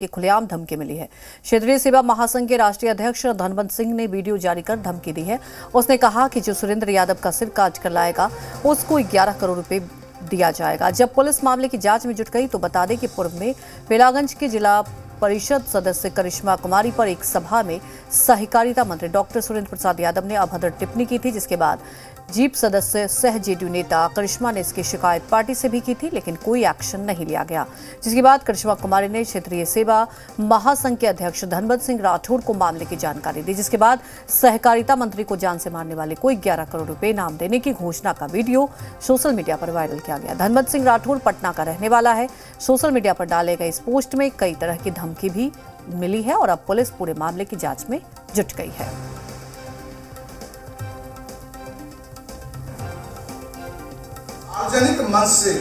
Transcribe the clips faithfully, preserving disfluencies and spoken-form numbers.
की खुलेआम धमकी मिली है। क्षेत्रीय सेवा महासंघ के राष्ट्रीय अध्यक्ष धनवंत सिंह ने वीडियो जारी कर धमकी दी है। उसने कहा कि जो सुरेंद्र यादव का सिर काट कर लाएगा उसको ग्यारह करोड़ रुपए दिया जाएगा। जब पुलिस मामले की जांच में जुट गई तो बता दें कि पूर्व में बेलागंज के जिला परिषद सदस्य करिश्मा कुमारी पर एक सभा में सहकारिता मंत्री डॉक्टर सुरेंद्र प्रसाद यादव ने अभद्र टिप्पणी की थी, जिसके बाद जीप सदस्य सह जेडीयू नेता करिश्मा ने इसकी शिकायत पार्टी से भी की थी, लेकिन कोई एक्शन नहीं लिया गया। जिसके बाद करिश्मा कुमारी ने क्षेत्रीय सेवा महासंघ के अध्यक्ष धनबंध सिंह राठौड़ को मामले की जानकारी दी, जिसके बाद सहकारिता मंत्री को जान से मारने वाले को ग्यारह करोड़ रुपए इनाम देने की घोषणा का वीडियो सोशल मीडिया पर वायरल किया गया। धनबंध सिंह राठौड़ पटना का रहने वाला है। सोशल मीडिया पर डाले गए इस पोस्ट में कई तरह की धमकी भी मिली है और अब पुलिस पूरे मामले की जांच में जुट गई है। सार्वजनिक मंच से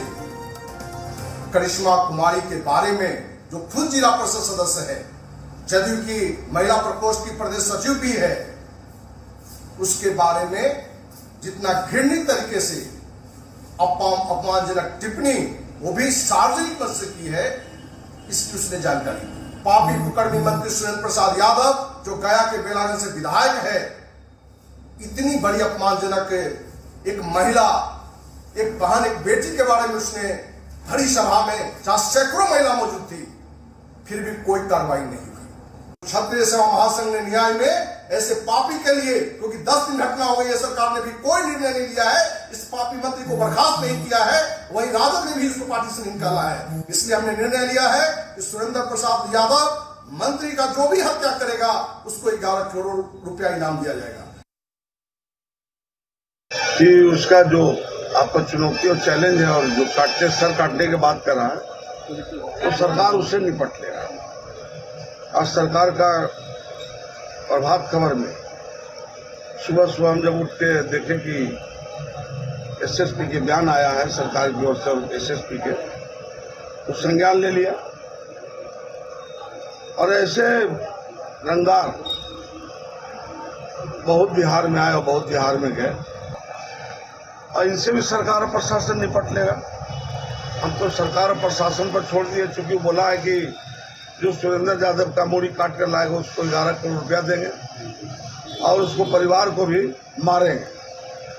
करिश्मा कुमारी के बारे में, जो खुद जिला परिषद सदस्य है, जदयू की महिला प्रकोष्ठ की प्रदेश सचिव भी है, उसके बारे में जितना घृणित तरीके से अपमानजनक टिप्पणी वो भी सार्वजनिक मंच से की है, इसकी उसने जानकारी दी। पापी कुकर्मी मंत्री सुरेंद्र प्रसाद यादव, जो गया के बेलागंज से विधायक है, इतनी बड़ी अपमानजनक एक महिला, एक बहन, एक बेटी के बारे में उसने भरी सभा में, जहां सैकड़ों महिला मौजूद थी, फिर भी कोई कार्रवाई नहीं हुई। क्षत्रिय सेवा महासंघ ने न्याय में ऐसे पापी के लिए, क्योंकि दस दिन घटना हो गई है, सरकार ने भी कोई निर्णय नहीं लिया है, इस पापी मंत्री को बर्खास्त नहीं किया है, वही राजद ने भी इसको पार्टी से निकाला है। इसलिए हमने निर्णय लिया है कि सुरेंद्र प्रसाद यादव मंत्री का जो भी हत्या करेगा उसको ग्यारह करोड़ रुपया इनाम दिया जाएगा। उसका जो आपको चुनौती और चैलेंज है और जो काटने सर काटने के बात कर रहा है तो सरकार उससे निपट ले रहा है। आज सरकार का प्रभात खबर में सुबह सुबह हम जब उठ के देखें कि एसएसपी के बयान आया है सरकार की ओर से, एसएसपी के तो संज्ञान ले लिया और ऐसे रंगदार बहुत बिहार में आए और बहुत बिहार में गए और इनसे भी सरकार और प्रशासन निपट लेगा। हम तो सरकार और प्रशासन पर छोड़ दिए, चूंकि बोला है कि जो सुरेंद्र यादव का मूड़ी काट कर लाएगा उसको ग्यारह करोड़ रुपया देंगे और उसको परिवार को भी मारेंगे,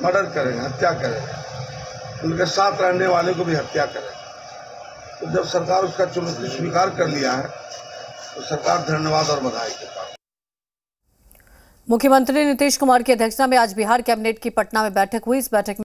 मर्डर करेंगे, हत्या करेंगे, उनके साथ रहने वाले को भी हत्या करेंगे। तो जब सरकार उसका चुनौती स्वीकार कर लिया है तो सरकार धन्यवाद और बधाई के पास। मुख्यमंत्री नीतीश कुमार की अध्यक्षता में आज बिहार कैबिनेट की पटना में बैठक हुई। इस बैठक में